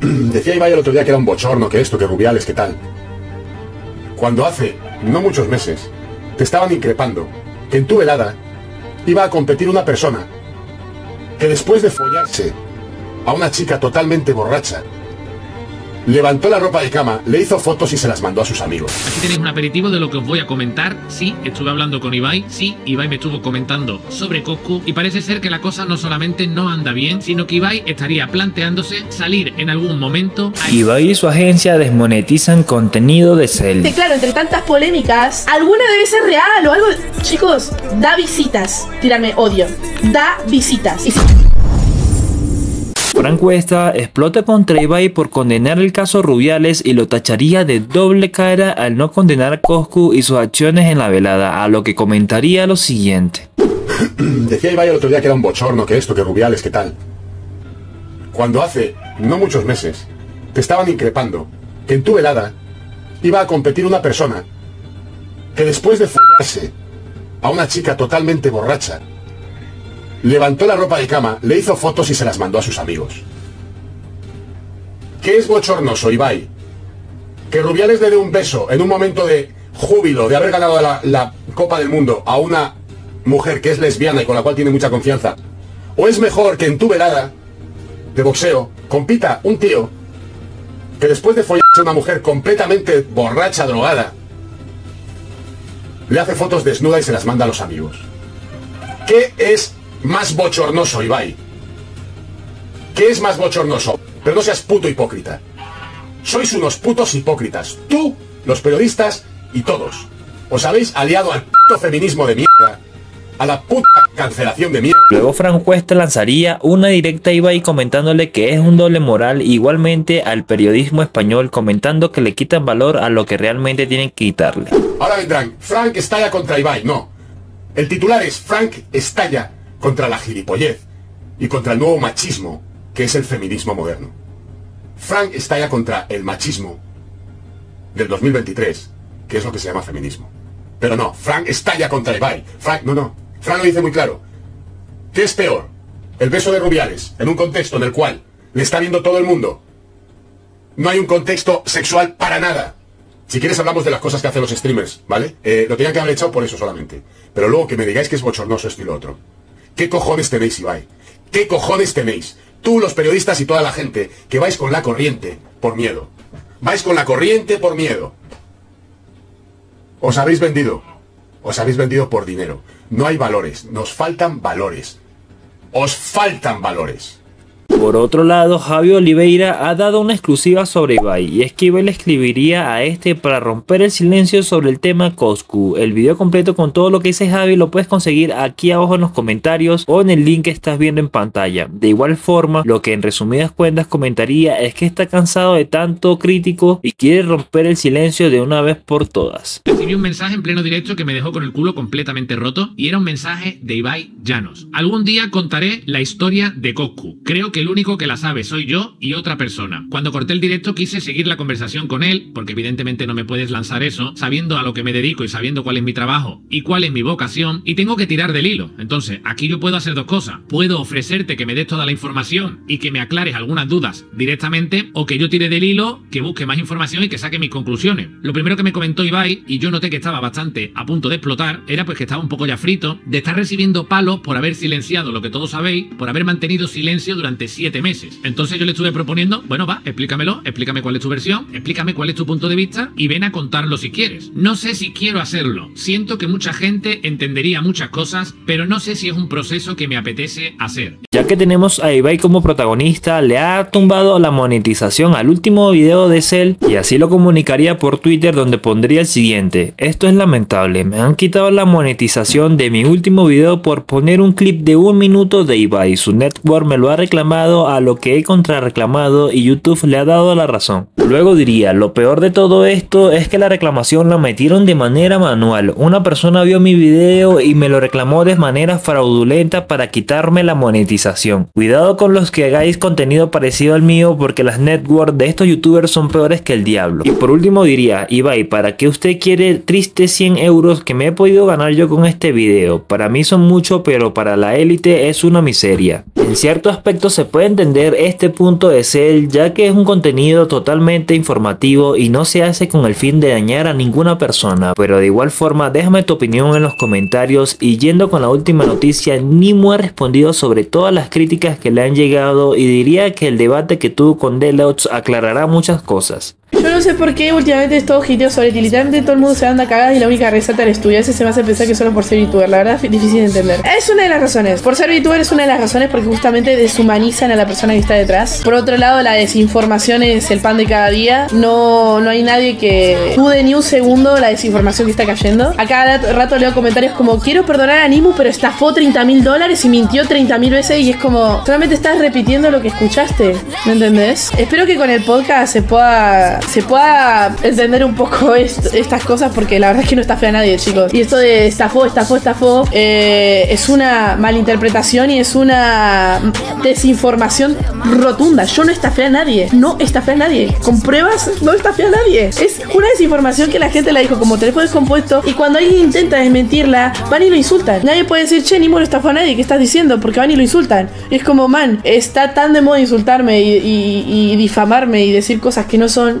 Decía Ibai el otro día que era un bochorno, que esto, que Rubiales, que tal. Cuando hace no muchos meses te estaban increpando que en tu velada iba a competir una persona que después de follarse a una chica totalmente borracha, levantó la ropa de cama, le hizo fotos y se las mandó a sus amigos. Aquí tenéis un aperitivo de lo que os voy a comentar. Sí, estuve hablando con Ibai. Sí, Ibai me estuvo comentando sobre Coscu. Y parece ser que la cosa no solamente no anda bien, sino que Ibai estaría planteándose salir en algún momento. Ibai y su agencia desmonetizan contenido de Cell. Claro, entre tantas polémicas, alguna debe ser real o algo. Chicos, da visitas. Tírame odio. Da visitas. Y Frank Cuesta explota contra Ibai por condenar el caso Rubiales y lo tacharía de doble cara al no condenar a Coscu y sus acciones en la velada, a lo que comentaría lo siguiente. Decía Ibai el otro día que era un bochorno, que esto, que Rubiales, que tal. Cuando hace no muchos meses te estaban increpando que en tu velada iba a competir una persona que después de follarse a una chica totalmente borracha, levantó la ropa de cama, le hizo fotos y se las mandó a sus amigos. ¿Qué es bochornoso, Ibai? ¿Que Rubiales le dé un beso en un momento de júbilo de haber ganado la Copa del Mundo a una mujer que es lesbiana y con la cual tiene mucha confianza? ¿O es mejor que en tu velada de boxeo compita un tío que después de follarse a una mujer completamente borracha, drogada, le hace fotos desnuda y se las manda a los amigos? ¿Qué es más bochornoso, Ibai? ¿Qué es más bochornoso? Pero no seas puto hipócrita. Sois unos putos hipócritas. Tú, los periodistas y todos. Os habéis aliado al puto feminismo de mierda, a la puta cancelación de mierda. Luego Frank Cuesta lanzaría una directa a Ibai comentándole que es un doble moral, igualmente al periodismo español, comentando que le quitan valor a lo que realmente tienen que quitarle. Ahora vendrán, Frank estalla contra Ibai. No. El titular es Frank estalla contra la gilipollez y contra el nuevo machismo que es el feminismo moderno. Frank estalla contra el machismo del 2023, que es lo que se llama feminismo. Pero no, Frank estalla contra Ibai. Frank, no. Frank lo dice muy claro. ¿Qué es peor? El beso de Rubiales, en un contexto en el cual le está viendo todo el mundo. No hay un contexto sexual para nada. Si quieres hablamos de las cosas que hacen los streamers, ¿vale? Lo tenían que haber echado por eso solamente. Pero luego que me digáis que es bochornoso esto y lo otro. ¿Qué cojones tenéis, Ibai? ¿Qué cojones tenéis? Tú, los periodistas y toda la gente que vais con la corriente por miedo. Vais con la corriente por miedo. Os habéis vendido. Os habéis vendido por dinero. No hay valores. Nos faltan valores. Os faltan valores. Por otro lado, Javier Oliveira ha dado una exclusiva sobre Ibai, y es que Ibai le escribiría a este para romper el silencio sobre el tema Coscu. El video completo con todo lo que dice Javi lo puedes conseguir aquí abajo en los comentarios o en el link que estás viendo en pantalla. De igual forma, lo que en resumidas cuentas comentaría es que está cansado de tanto crítico y quiere romper el silencio de una vez por todas. Recibí un mensaje en pleno directo que me dejó con el culo completamente roto, y era un mensaje de Ibai Llanos. Algún día contaré la historia de Coscu. Creo que el único que la sabe soy yo y otra persona. Cuando corté el directo quise seguir la conversación con él, porque evidentemente no me puedes lanzar eso, sabiendo a lo que me dedico y sabiendo cuál es mi trabajo y cuál es mi vocación, y tengo que tirar del hilo. Entonces, aquí yo puedo hacer dos cosas. Puedo ofrecerte que me des toda la información y que me aclares algunas dudas directamente, o que yo tire del hilo, que busque más información y que saque mis conclusiones. Lo primero que me comentó Ibai, y yo noté que estaba bastante a punto de explotar, era pues que estaba un poco ya frito de estar recibiendo palos por haber silenciado lo que todos sabéis, por haber mantenido silencio durante 7 meses. Entonces yo le estuve proponiendo, bueno, va, explícamelo, explícame cuál es tu versión, explícame cuál es tu punto de vista y ven a contarlo si quieres. No sé si quiero hacerlo. Siento que mucha gente entendería muchas cosas, pero no sé si es un proceso que me apetece hacer. Ya que tenemos a Ibai como protagonista, le ha tumbado la monetización al último video de Cell, y así lo comunicaría por Twitter, donde pondría el siguiente: esto es lamentable, me han quitado la monetización de mi último video por poner un clip de 1 minuto de Ibai. Su network me lo ha reclamado, a lo que he contrarreclamado, y YouTube le ha dado la razón. Luego diría, lo peor de todo esto es que la reclamación la metieron de manera manual. Una persona vio mi video y me lo reclamó de manera fraudulenta para quitarme la monetización. Cuidado con los que hagáis contenido parecido al mío, porque las networks de estos youtubers son peores que el diablo. Y por último diría, Ibai, ¿para qué usted quiere triste 100 euros que me he podido ganar yo con este video? Para mí son mucho, pero para la élite es una miseria. En cierto aspecto se puede entender este punto de Cell, ya que es un contenido totalmente informativo y no se hace con el fin de dañar a ninguna persona, pero de igual forma déjame tu opinión en los comentarios. Y yendo con la última noticia, Nimu ha respondido sobre todas las críticas que le han llegado y diría que el debate que tuvo con Deluxe aclarará muchas cosas. Yo no sé por qué últimamente es todo giteo sobre Tilitante, todo el mundo se anda cagada y la única receta eres tú. Y a veces se me hace pensar que solo por ser VTuber, la verdad es difícil de entender. Es una de las razones, por ser VTuber es una de las razones, porque justamente deshumanizan a la persona que está detrás. Por otro lado, la desinformación es el pan de cada día, no hay nadie que dude ni un segundo la desinformación que está cayendo. A cada rato leo comentarios como: quiero perdonar a Nimu pero estafó $30.000 y mintió 30.000 veces, y es como, solamente estás repitiendo lo que escuchaste, ¿me entendés? Espero que con el podcast se pueda entender un poco estas cosas, porque la verdad es que no estafé a nadie, chicos. Y esto de estafó es una malinterpretación y es una desinformación rotunda. Yo no estafé a nadie, con pruebas no estafé a nadie. Es una desinformación que la gente la dijo como teléfono descompuesto, y cuando alguien intenta desmentirla van y lo insultan. Nadie puede decir: che, Nimu no estafó a nadie, ¿qué estás diciendo? Porque van y lo insultan. Y es como, man, está tan de moda insultarme y difamarme y decir cosas que no son,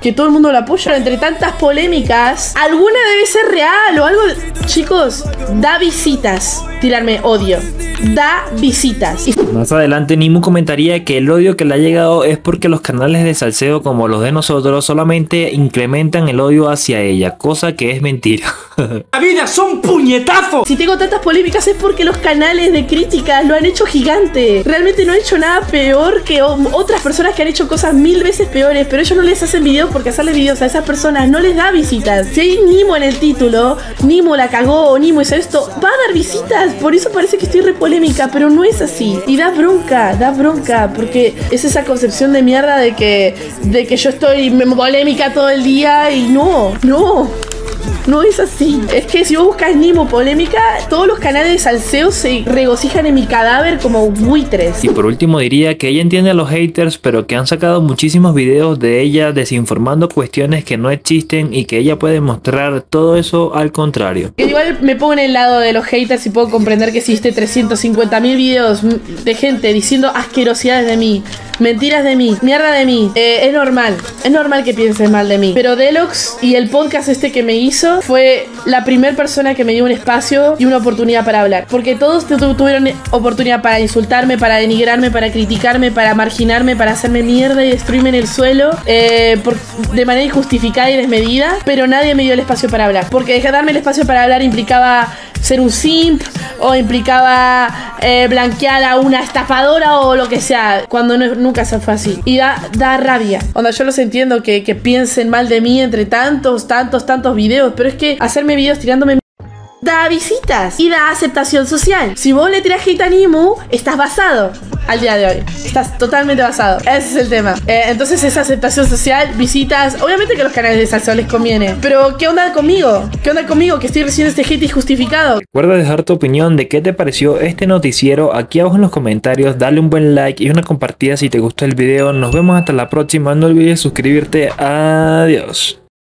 que todo el mundo lo apoya. Pero entre tantas polémicas, alguna debe ser real o algo. Chicos, da visitas tirarme odio, da visitas. Más adelante Nimu comentaría que el odio que le ha llegado es porque los canales de salseo como los de nosotros solamente incrementan el odio hacia ella, cosa que es mentira. La vida son puñetazos. Si tengo tantas polémicas es porque los canales de críticas lo han hecho gigante. Realmente no he hecho nada peor que otras personas que han hecho cosas mil veces peores, pero ellos no les hacen videos porque hacerles videos a esas personas no les da visitas. Si hay Nimu en el título, Nimu la cagó o Nimu hizo esto, va a dar visitas. Por eso parece que estoy re polémica, pero no es así. Y da bronca, porque es esa concepción de mierda de que yo estoy polémica todo el día, y no es así. Es que si vos buscas Nimu polémica, todos los canales de salseo se regocijan en mi cadáver como buitres. Y por último diría que ella entiende a los haters, pero que han sacado muchísimos videos de ella desinformando cuestiones que no existen, y que ella puede mostrar todo eso al contrario. Igual me pongo en el lado de los haters y puedo comprender que existe 350.000 videos de gente diciendo asquerosidades de mí, mentiras de mí, mierda de mí. Es normal que pienses mal de mí. Pero Deluxe y el podcast este que me hizo fue la primera persona que me dio un espacio y una oportunidad para hablar, porque todos tuvieron oportunidad para insultarme, para denigrarme, para criticarme, para marginarme, para hacerme mierda y destruirme en el suelo de manera injustificada y desmedida, pero nadie me dio el espacio para hablar, porque darme el espacio para hablar implicaba ser un simp, o implicaba blanquear a una estafadora o lo que sea, cuando nunca se fue así. Y da rabia. Onda, yo los entiendo que piensen mal de mí entre tantos videos, pero es que hacerme videos tirándome da visitas y da aceptación social. Si vos le tirás hate a Nimu, estás basado. Al día de hoy estás totalmente basado. Ese es el tema. Entonces esa aceptación social, visitas, obviamente que a los canales de salseo les conviene, pero ¿qué onda conmigo? ¿Qué onda conmigo que estoy recibiendo este hate injustificado? Recuerda dejar tu opinión de qué te pareció este noticiero aquí abajo en los comentarios, dale un buen like y una compartida si te gustó el video. Nos vemos hasta la próxima, no olvides suscribirte. Adiós.